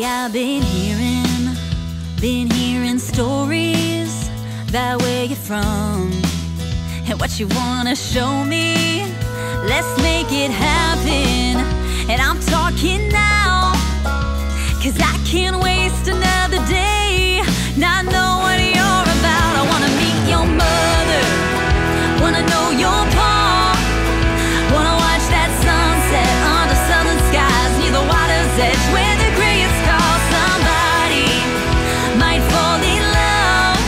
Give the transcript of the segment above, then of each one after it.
Lately I've been hearing stories about where you're from and what you wanna show me. Let's make it happen, and I'm talking now, 'cause I can't waste another day not knowing what you're about. I wanna meet your mother, wanna know your pa, wanna watch that sunset under southern skies near the water's edge where the grayest call. Somebody might fall in love.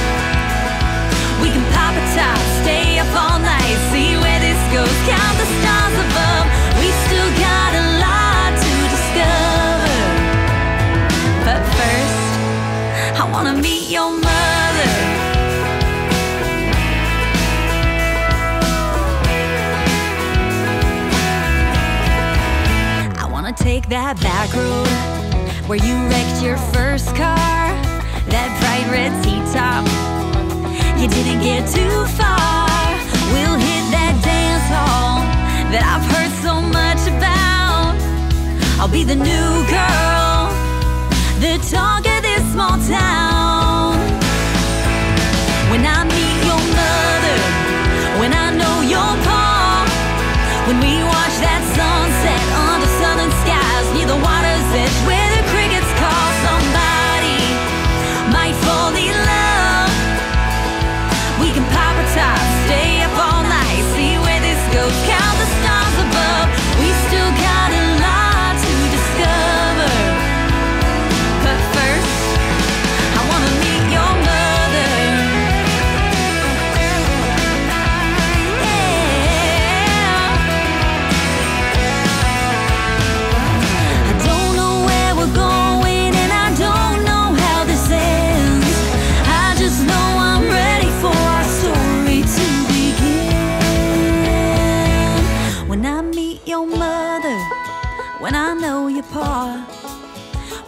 We can pop a top, stay up all night, see where this goes, count the stars above. We still got a lot to discover, but first I wanna meet your mother. I wanna take that back road where you wrecked your first car, that bright red T-top. You didn't get too far. We'll hit that dance hall that I've heard so much about. I'll be the new girl, the talk of this small town. When I meet your mother, when I know your pa, when we watch that sunset under southern skies near the water's edge where the crickets call. Somebody might fall in love. We can pop a top, stay up all night, see where this goes, count the stars above. We still got a lot to discover, but first I wanna meet your mother. Yeah. I don't know where we're going, and I don't know how this ends. I just know I'm ready for our story to begin. When I meet your mother, when I know your pa,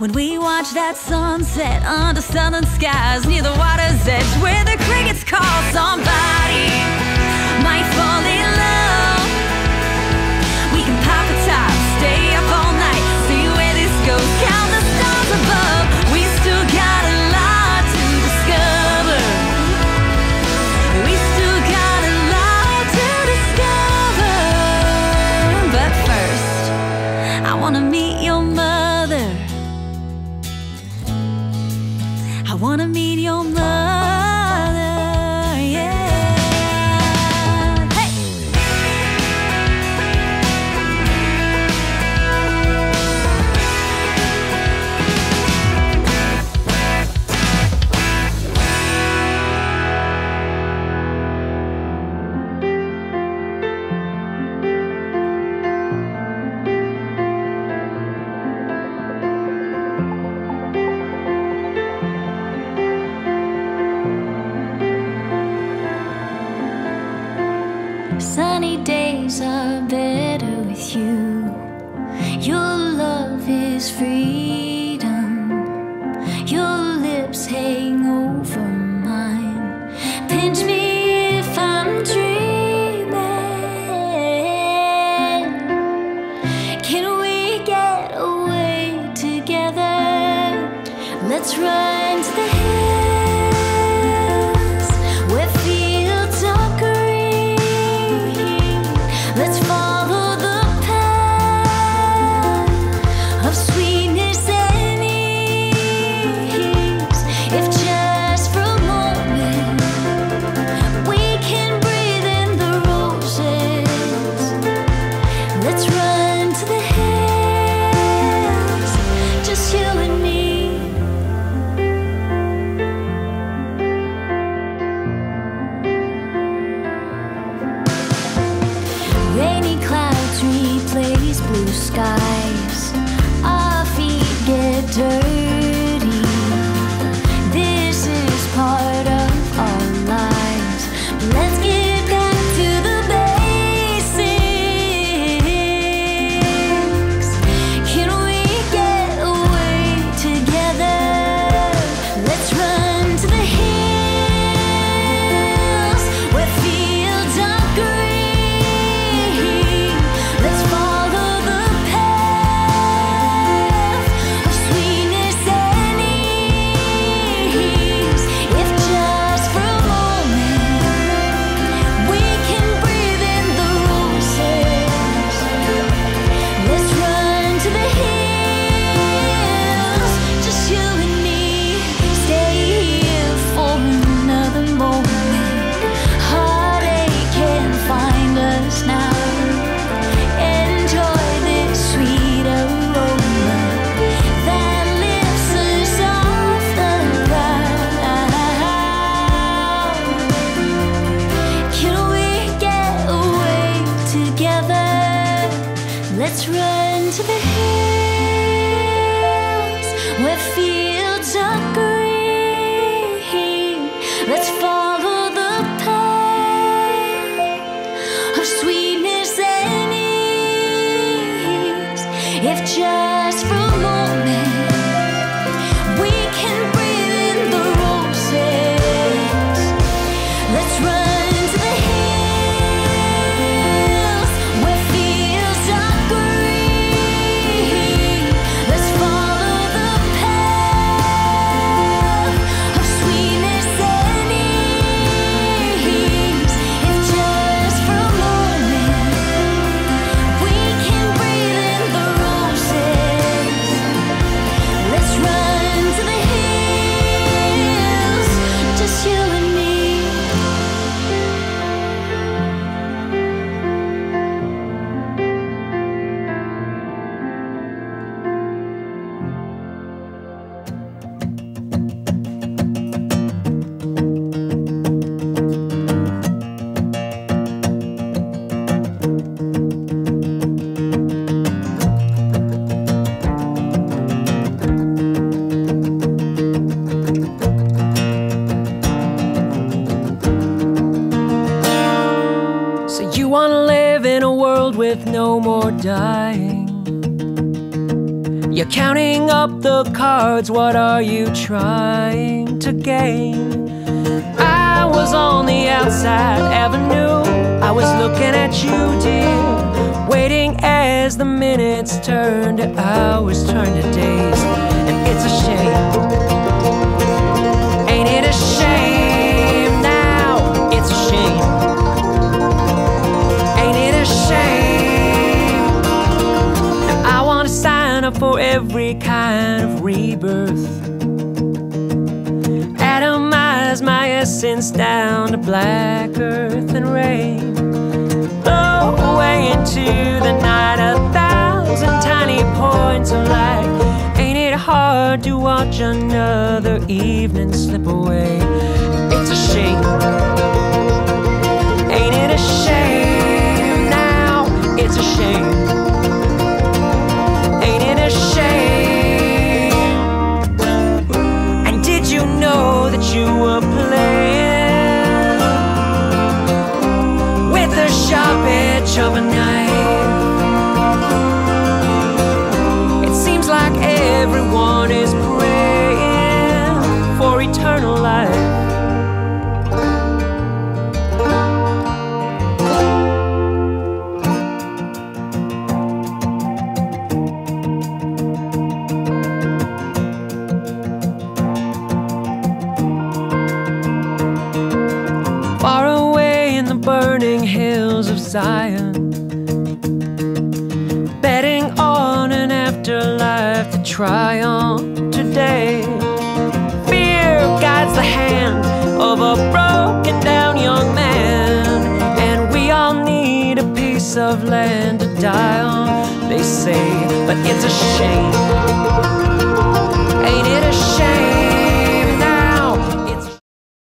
when we watch that sunset under southern skies near the water's edge where the crickets call. Somebody might fall in love. We can pop a top, stay up all night, see where this goes, count the stars above. We still got a lot to discover. We still got a lot to discover, but first I wanna meet your mother. I wanna meet your mother, yeah. Sunny days are better with you. Your love is freedom. Your lips hang over mine. Pinch me if I'm dreaming. Can we get away together? Let's run to the hills where fields are green. Let's follow the path of sweetness and ease. If just for a moment we can breathe in the roses, let's run to the hills, just you and me. You're counting up the cards, what are you trying to gain? I was on the outside avenue, I was looking at you, dear, waiting as the minutes turned to hours, turned to days. And it's a shame, ain't it a shame now? It's a shame, ain't it a shame? For every kind of rebirth, atomize my essence down to black earth and rain. Blow away into the night, 1,000 tiny points of light. Ain't it hard to watch another evening slip away? It's a shame, ain't it a shame now? It's a shame, shame. And did you know that you were playing with the sharp edge of a knife? It seems like everyone is praying for eternal life. Betting on an afterlife to try on today. Fear guides the hand of a broken down young man, and we all need a piece of land to die on, they say. But it's a shame, ain't it?